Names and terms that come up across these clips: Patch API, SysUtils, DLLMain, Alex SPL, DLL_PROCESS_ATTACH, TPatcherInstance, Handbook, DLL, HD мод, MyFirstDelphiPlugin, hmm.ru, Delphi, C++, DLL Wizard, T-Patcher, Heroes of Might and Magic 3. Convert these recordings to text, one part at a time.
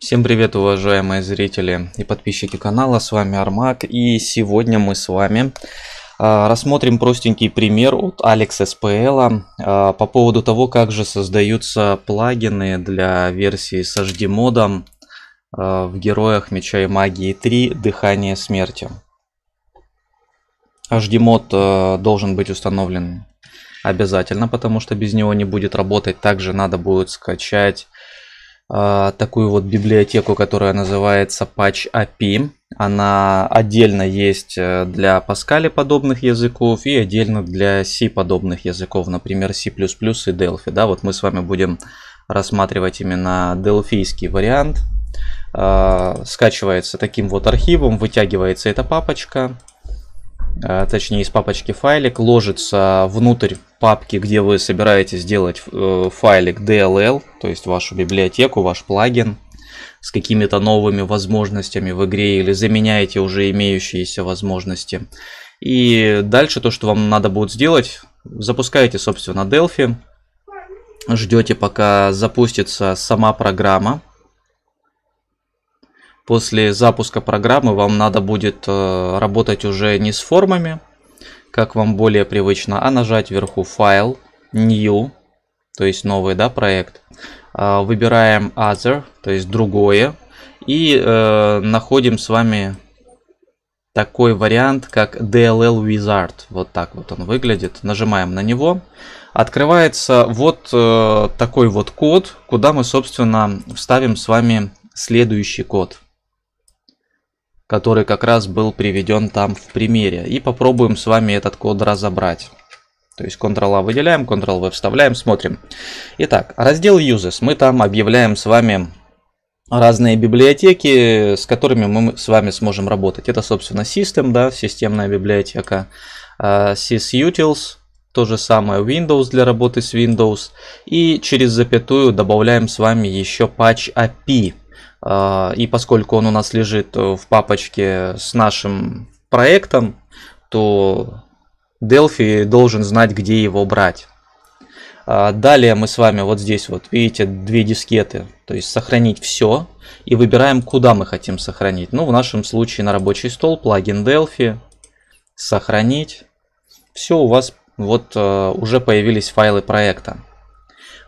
Всем привет, уважаемые зрители и подписчики канала, с вами Армак, и сегодня мы с вами рассмотрим простенький пример от Alex SPL по поводу того, как же создаются плагины для версии с HD модом в Героях Меча и Магии 3 «Дыхание смерти». HD мод должен быть установлен обязательно, потому что без него не будет работать. Также надо будет скачать такую вот библиотеку, которая называется Patch API. Она отдельно есть для Pascal подобных языков и отдельно для C подобных языков, например, C++ и Delphi. Да, вот мы с вами будем рассматривать именно Delphi-ский вариант. Скачивается таким вот архивом, вытягивается эта папочка, точнее из папочки файлик, ложится внутрь папки, где вы собираетесь делать файлик DLL, то есть вашу библиотеку, ваш плагин с какими-то новыми возможностями в игре или заменяете уже имеющиеся возможности. И дальше то, что вам надо будет сделать, запускаете, собственно, Delphi, ждете, пока запустится сама программа. После запуска программы вам надо будет работать уже не с формами, как вам более привычно, а нажать вверху «Файл», «New», то есть новый, да, проект. Выбираем «Other», то есть «Другое». И находим с вами такой вариант, как DLL Wizard. Вот так вот он выглядит. Нажимаем на него. Открывается вот такой вот код, куда мы, собственно, вставим с вами следующий код, который как раз был приведен там в примере. И попробуем с вами этот код разобрать. То есть Ctrl-A выделяем, Ctrl-V вставляем, смотрим. Итак, раздел Uses. Мы там объявляем с вами разные библиотеки, с которыми мы с вами сможем работать. Это, собственно, System, да, системная библиотека. SysUtils, то же самое Windows для работы с Windows. И через запятую добавляем с вами еще Patch API. И поскольку он у нас лежит в папочке с нашим проектом, то Delphi должен знать, где его брать. Далее мы с вами вот здесь вот, видите, две дискеты, то есть сохранить все, и выбираем, куда мы хотим сохранить. Ну, в нашем случае на рабочий стол, плагин Delphi, сохранить. Все, у вас вот уже появились файлы проекта.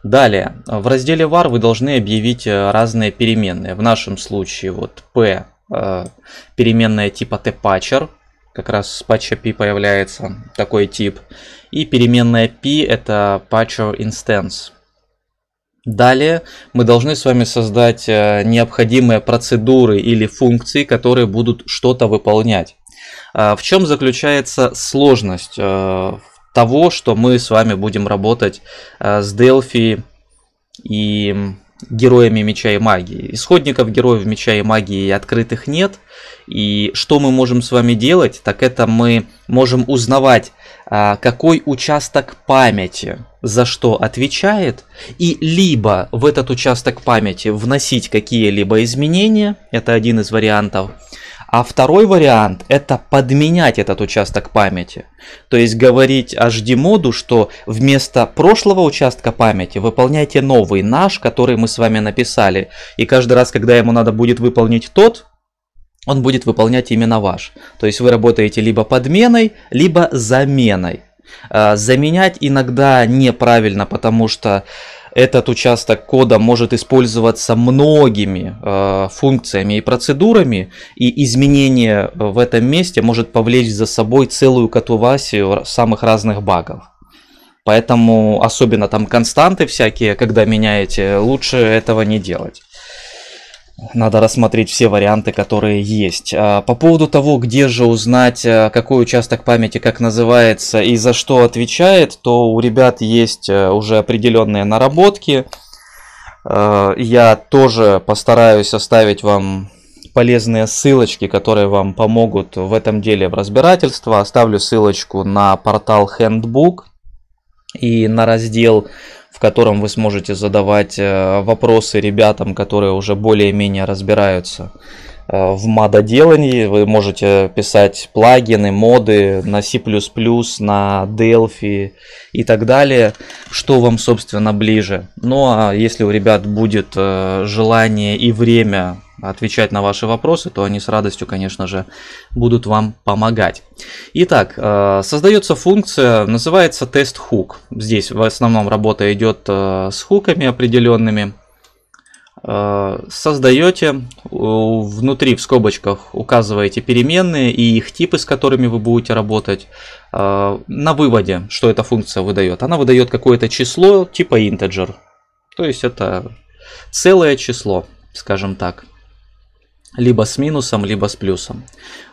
Далее, в разделе var вы должны объявить разные переменные. В нашем случае вот p переменная типа T-Patcher, как раз с Patch API появляется такой тип. И переменная p это Patcher Instance. Далее мы должны с вами создать необходимые процедуры или функции, которые будут что-то выполнять. В чем заключается сложность того, что мы с вами будем работать с Delphi и Героями Меча и Магии. Исходников Героев Меча и Магии открытых нет. И что мы можем с вами делать, так это мы можем узнавать, какой участок памяти за что отвечает, и либо в этот участок памяти вносить какие-либо изменения, это один из вариантов. А второй вариант – это подменять этот участок памяти. То есть говорить HD-моду, что вместо прошлого участка памяти выполняйте новый, наш, который мы с вами написали. И каждый раз, когда ему надо будет выполнить тот, он будет выполнять именно ваш. То есть вы работаете либо подменой, либо заменой. Заменять иногда неправильно, потому что этот участок кода может использоваться многими функциями и процедурами, и изменение в этом месте может повлечь за собой целую катавасию самых разных багов. Поэтому, особенно там константы всякие, когда меняете, лучше этого не делать. Надо рассмотреть все варианты, которые есть. По поводу того, где же узнать, какой участок памяти, как называется и за что отвечает, то у ребят есть уже определенные наработки. Я тоже постараюсь оставить вам полезные ссылочки, которые вам помогут в этом деле в разбирательстве. Оставлю ссылочку на портал Handbook и на раздел, в котором вы сможете задавать вопросы ребятам, которые уже более-менее разбираются в мододелании. Вы можете писать плагины, моды на C++, на Delphi и так далее, что вам, собственно, ближе. Ну а если у ребят будет желание и время отвечать на ваши вопросы, то они с радостью, конечно же, будут вам помогать. Итак, создается функция, называется TestHook. Здесь в основном работа идет с хуками определенными. Создаете, внутри в скобочках указываете переменные и их типы, с которыми вы будете работать. На выводе, что эта функция выдает? Она выдает какое-то число типа integer. То есть это целое число, скажем так. Либо с минусом, либо с плюсом.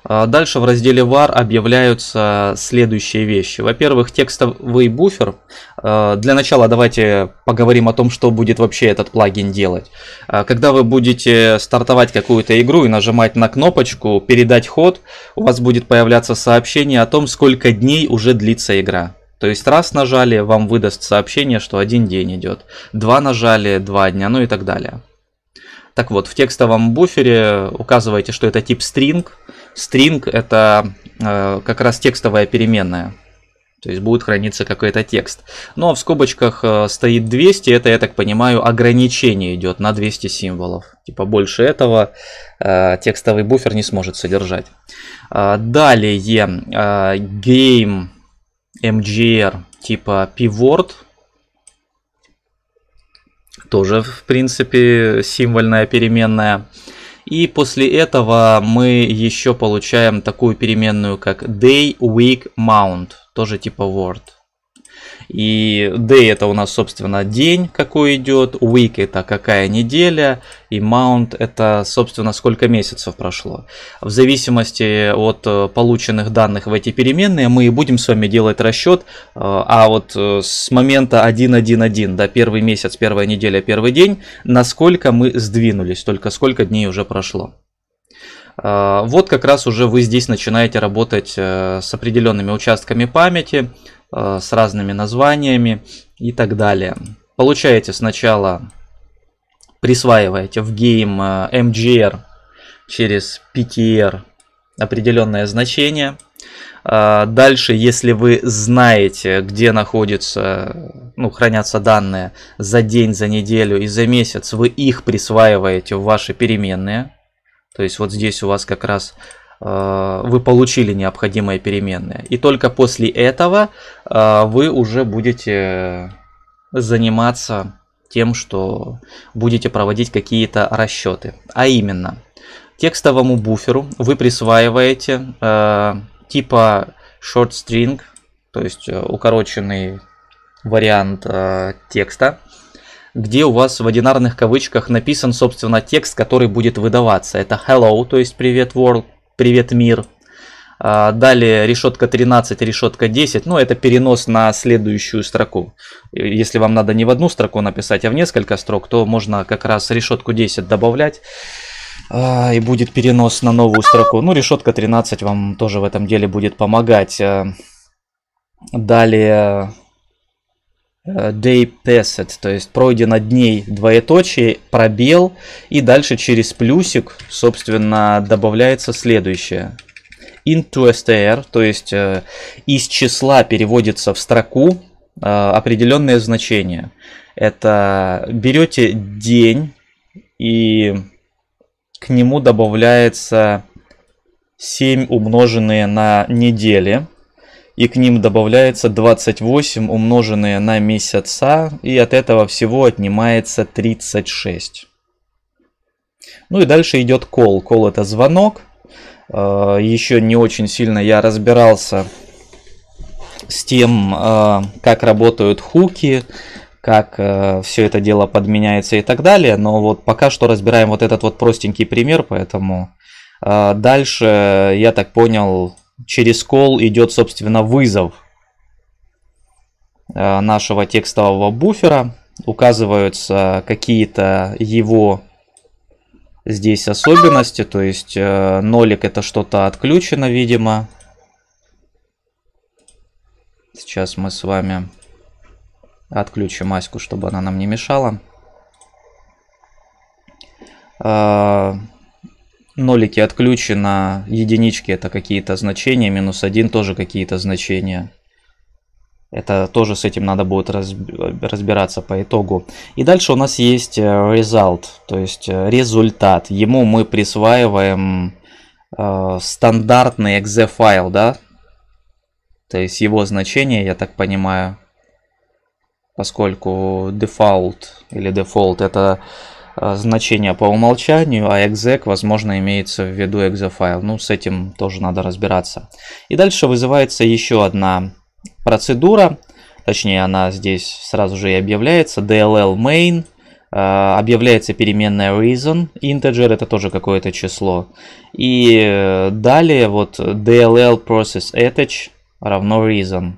Дальше в разделе var объявляются следующие вещи. Во-первых, текстовый буфер. Для начала давайте поговорим о том, что будет вообще этот плагин делать. Когда вы будете стартовать какую-то игру и нажимать на кнопочку «Передать ход», у вас будет появляться сообщение о том, сколько дней уже длится игра. То есть раз нажали, вам выдаст сообщение, что один день идет. Два нажали, 2 дня, ну и так далее. Так вот, в текстовом буфере указываете, что это тип string. String — это как раз текстовая переменная. То есть будет храниться какой-то текст. Ну а в скобочках стоит 200. Это, я так понимаю, ограничение идет на 200 символов. Типа больше этого текстовый буфер не сможет содержать. Далее game mgr типа pword. Тоже, в принципе, символьная переменная. И после этого мы еще получаем такую переменную, как day, week, month. Тоже типа word. И day — это у нас, собственно, день, какой идет. Week — это какая неделя. И month — это, собственно, сколько месяцев прошло. В зависимости от полученных данных в эти переменные мы и будем с вами делать расчет. А вот с момента 1.1.1 до первый месяц, первая неделя, первый день, насколько мы сдвинулись, только сколько дней уже прошло. Вот как раз уже вы здесь начинаете работать с определенными участками памяти, с разными названиями и так далее. Получаете сначала, присваиваете в game mgr через ptr определенное значение. Дальше, если вы знаете, где находятся, хранятся данные за день, за неделю и за месяц, вы их присваиваете в ваши переменные. То есть вот здесь у вас как раз вы получили необходимые переменные. И только после этого вы уже будете заниматься тем, что будете проводить какие-то расчеты. А именно, текстовому буферу вы присваиваете типа short string, то есть укороченный вариант текста, где у вас в одинарных кавычках написан, собственно, текст, который будет выдаваться. Это hello, то есть привет world, привет мир. Далее решетка 13, решетка 10. Ну, это перенос на следующую строку. Если вам надо не в одну строку написать, а в несколько строк, то можно как раз решетку 10 добавлять. И будет перенос на новую строку. Ну, решетка 13 вам тоже в этом деле будет помогать. Далее day passed, то есть пройдено дней, двоеточие, пробел, и дальше через плюсик, собственно, добавляется следующее. Into str, то есть из числа переводится в строку определенное значение. Это берете день, и к нему добавляется 7 умноженные на недели. И к ним добавляется 28 умноженные на месяца. И от этого всего отнимается 36. Ну и дальше идет call. Call — это звонок. Еще не очень сильно я разбирался с тем, как работают хуки, как все это дело подменяется и так далее. Но вот пока что разбираем вот этот вот простенький пример. Поэтому дальше, я так понял, через call идет, собственно, вызов нашего текстового буфера. Указываются какие-то его здесь особенности. То есть нолик — это что-то отключено, видимо. Сейчас мы с вами отключим Аську, чтобы она нам не мешала. Нолики отключено, единички это какие-то значения, -1 тоже какие-то значения. Это тоже с этим надо будет разбираться по итогу. И дальше у нас есть result, то есть результат. Ему мы присваиваем стандартный .exe файл, да? То есть его значение, я так понимаю, поскольку default это значение по умолчанию, а exec, возможно, имеется в виду .exe файл. Ну, с этим тоже надо разбираться. И дальше вызывается еще одна процедура, точнее, она здесь сразу же и объявляется, DLLMain. Объявляется переменная reason, integer это тоже какое-то число. И далее вот DLL_PROCESS_ATTACH равно reason.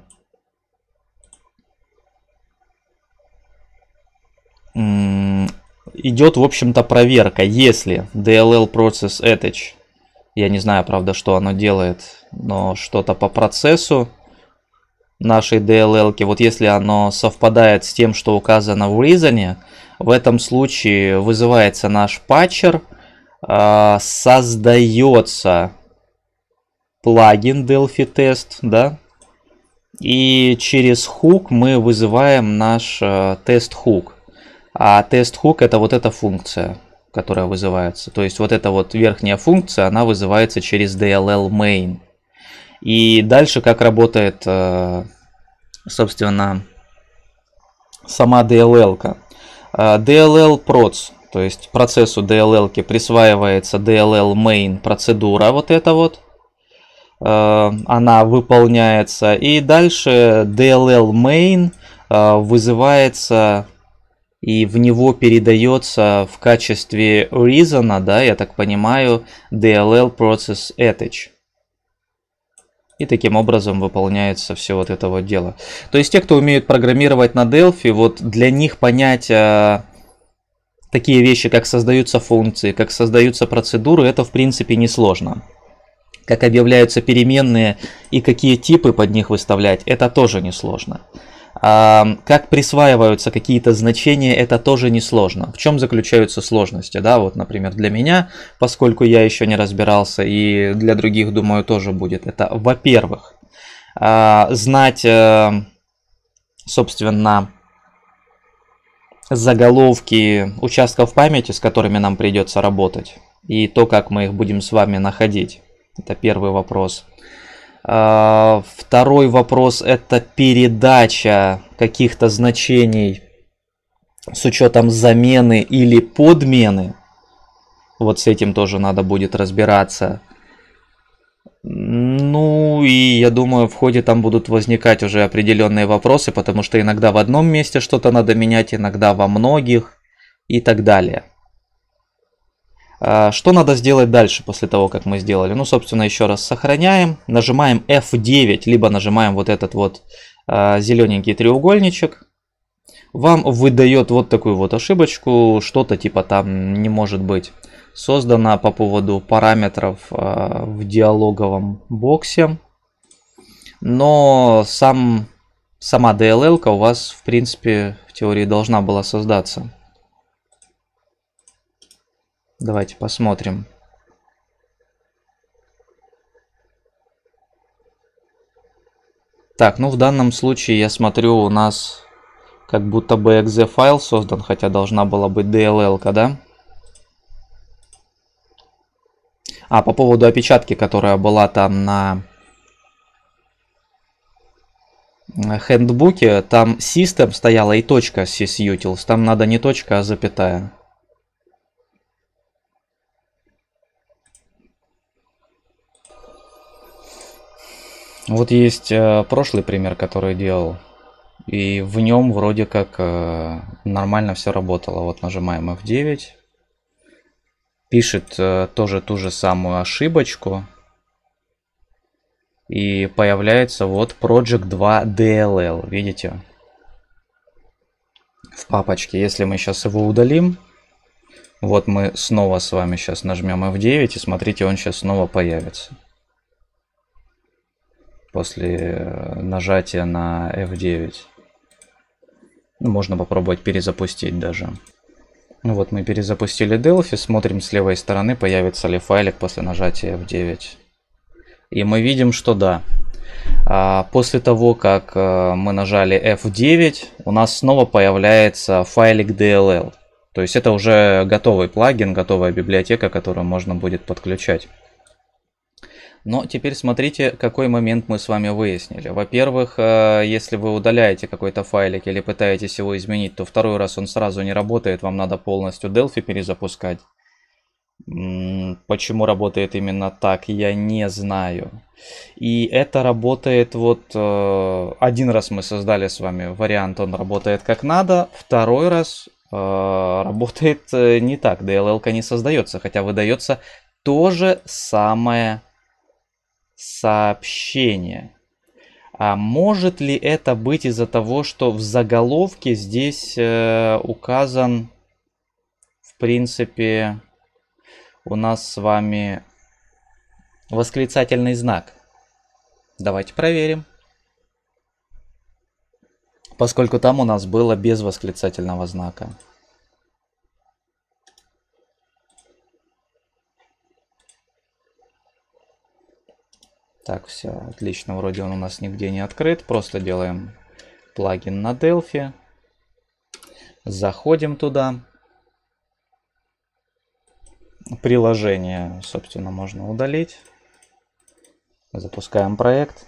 Идет, в общем-то, проверка, если DLL_PROCESS_ATTACH, я не знаю, правда, что оно делает, но что-то по процессу нашей DLL-ки, вот если оно совпадает с тем, что указано в reason, в этом случае вызывается наш патчер, создается плагин Delphi Test, да, и через хук мы вызываем наш тест-хук. А тест-хук это вот эта функция, которая вызывается. То есть вот эта вот верхняя функция, она вызывается через DLLMain. И дальше как работает, собственно, сама DLL-ка. DLL_PROCESS, то есть процессу DLL-ки присваивается DLLMain процедура вот эта вот. Она выполняется. И дальше DLLMain вызывается и в него передается в качестве reason, да, я так понимаю, DLL_PROCESS_ATTACH. И таким образом выполняется все вот это вот дело. То есть те, кто умеют программировать на Delphi, вот для них понять такие вещи, как создаются функции, как создаются процедуры, это в принципе несложно. Как объявляются переменные и какие типы под них выставлять, это тоже несложно. Как присваиваются какие-то значения, это тоже несложно. В чем заключаются сложности, да, вот, например, для меня, поскольку я еще не разбирался, и для других, думаю, тоже будет. Это, во-первых, знать, собственно, заголовки участков памяти, с которыми нам придется работать, и то, как мы их будем с вами находить. Это первый вопрос. Второй вопрос – это передача каких-то значений с учетом замены или подмены. Вот с этим тоже надо будет разбираться. Ну и я думаю, в ходе там будут возникать уже определенные вопросы, потому что иногда в одном месте что-то надо менять, иногда во многих и так далее. Что надо сделать дальше после того, как мы сделали? Ну, собственно, еще раз сохраняем, нажимаем F9, либо нажимаем вот этот вот зелененький треугольничек. Вам выдает вот такую вот ошибочку, что-то типа там не может быть создано по поводу параметров в диалоговом боксе. Но сама DLL-ка у вас, в принципе, в теории должна была создаться. Давайте посмотрим. Так, ну в данном случае я смотрю, у нас как будто бы .exe файл создан, хотя должна была быть DLL-ка, да? А, по поводу опечатки, которая была там на Handbook, там system стояла и точка .sysutils, там надо не точка, а запятая. Вот есть прошлый пример, который делал, и в нем вроде как нормально все работало. Вот нажимаем F9, пишет тоже ту же самую ошибочку, и появляется вот Project 2 DLL, видите, в папочке. Если мы сейчас его удалим, вот мы снова с вами сейчас нажмем F9, и смотрите, он сейчас снова появится. После нажатия на F9. Ну, можно попробовать перезапустить даже. Ну вот мы перезапустили Delphi, смотрим с левой стороны, появится ли файлик после нажатия F9. И мы видим, что да. После того, как мы нажали F9, у нас снова появляется файлик DLL. То есть это уже готовый плагин, готовая библиотека, которую можно будет подключать. Но теперь смотрите, какой момент мы с вами выяснили. Во-первых, если вы удаляете какой-то файлик или пытаетесь его изменить, то второй раз он сразу не работает, вам надо полностью Delphi перезапускать. Почему работает именно так, я не знаю. И это работает вот... Один раз мы создали с вами вариант, он работает как надо, второй раз работает не так. DLL-ка не создается, хотя выдается то же самое сообщение. А может ли это быть из-за того, что в заголовке здесь указан, в принципе... У нас с вами восклицательный знак. Давайте проверим. Поскольку там у нас было без восклицательного знака. Так, все, отлично. Вроде он у нас нигде не открыт. Просто делаем плагин на Delphi. Заходим туда. Приложение, собственно, можно удалить. Запускаем проект.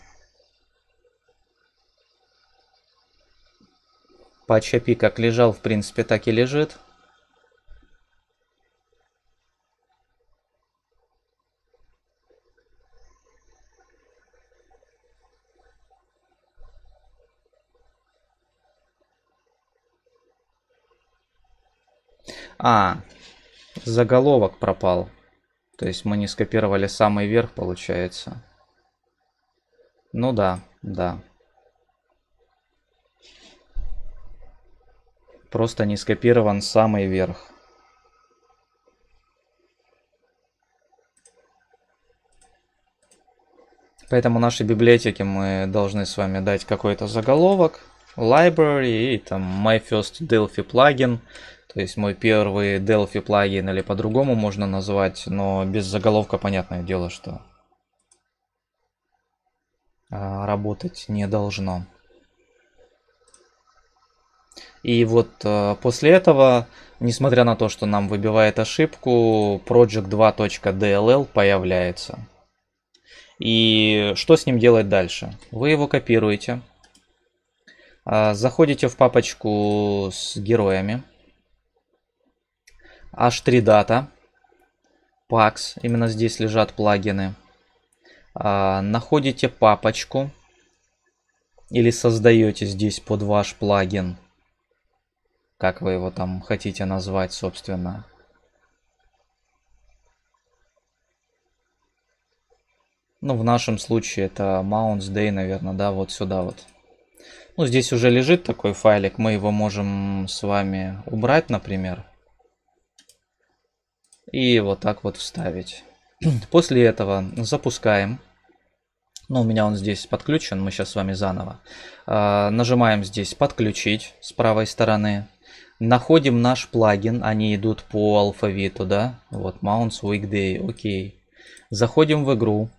Patch API как лежал, в принципе, так и лежит. Заголовок пропал. То есть мы не скопировали самый верх, получается. Ну да. Просто не скопирован самый верх. Поэтому нашей библиотеке мы должны с вами дать какой-то заголовок. Library и там MyFirstDelphiPlugin. То есть мой первый Delphi плагин, или по-другому можно назвать, но без заголовка понятное дело, что работать не должно. И вот после этого, несмотря на то, что нам выбивает ошибку, project2.dll появляется. И что с ним делать дальше? Вы его копируете, заходите в папочку с героями. H3Data, Pax, именно здесь лежат плагины. Находите папочку или создаете здесь под ваш плагин, как вы его там хотите назвать, собственно. Ну, в нашем случае это Mounts Day, наверное, да, вот сюда вот. Ну, здесь уже лежит такой файлик, мы его можем с вами убрать, например. И вот так вот вставить. После этого запускаем. Ну, у меня он здесь подключен, мы сейчас с вами заново. Нажимаем здесь «Подключить» с правой стороны. Находим наш плагин, они идут по алфавиту, да? Вот, Mounts Weekday, окей. Заходим в игру.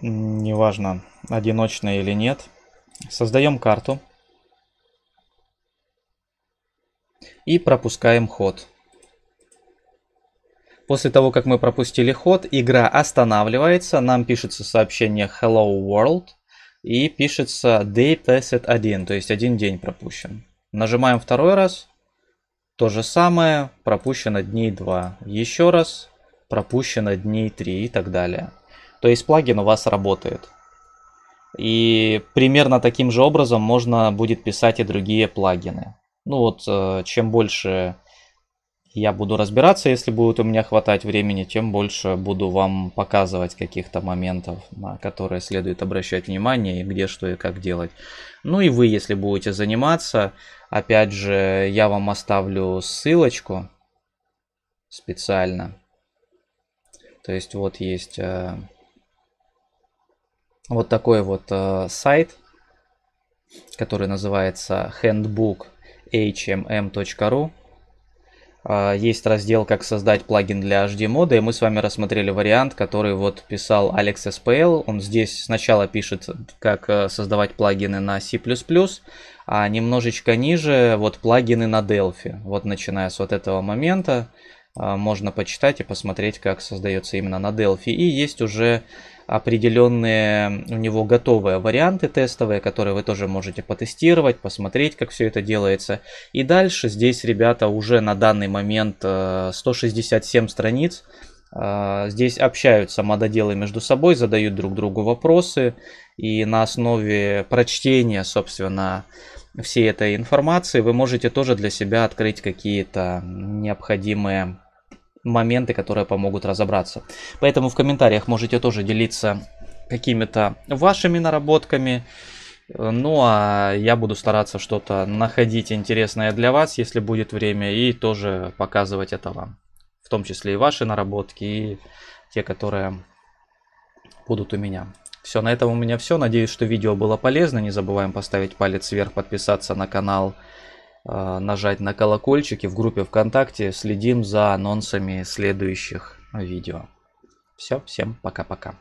Неважно, одиночная или нет. Создаем карту. И пропускаем ход. После того, как мы пропустили ход, игра останавливается. Нам пишется сообщение Hello World. И пишется Day Passed 1, то есть один день пропущен. Нажимаем второй раз. То же самое. Пропущено дней 2. Еще раз. Пропущено дней 3 и так далее. То есть плагин у вас работает. И примерно таким же образом можно будет писать и другие плагины. Ну вот, чем больше я буду разбираться, если будет у меня хватать времени, тем больше буду вам показывать каких-то моментов, на которые следует обращать внимание, и где что и как делать. Ну и вы, если будете заниматься, опять же, я вам оставлю ссылочку специально. То есть вот есть вот такой вот сайт. который называется Handbook hmm.ru. Есть раздел «Как создать плагин для HD мода», и мы с вами рассмотрели вариант, который вот писал Alex SPL. Он здесь сначала пишет, как создавать плагины на C++, а немножечко ниже вот плагины на Delphi. Вот начиная с вот этого момента можно почитать и посмотреть, как создается именно на Delphi. И есть уже определенные у него готовые варианты тестовые, которые вы тоже можете потестировать, посмотреть, как все это делается. И дальше здесь, ребята, уже на данный момент 167 страниц. Здесь общаются мододелы между собой, задают друг другу вопросы. И на основе прочтения, собственно, всей этой информации вы можете тоже для себя открыть какие-то необходимые моменты, которые помогут разобраться. Поэтому в комментариях можете тоже делиться какими-то вашими наработками. Ну а я буду стараться что-то находить интересное для вас, если будет время, и тоже показывать это вам. В том числе и ваши наработки, и те, которые будут у меня. Все, на этом у меня все. Надеюсь, что видео было полезно. Не забываем поставить палец вверх, подписаться на канал, нажать на колокольчик, и в группе ВКонтакте следим за анонсами следующих видео. Все, всем пока-пока.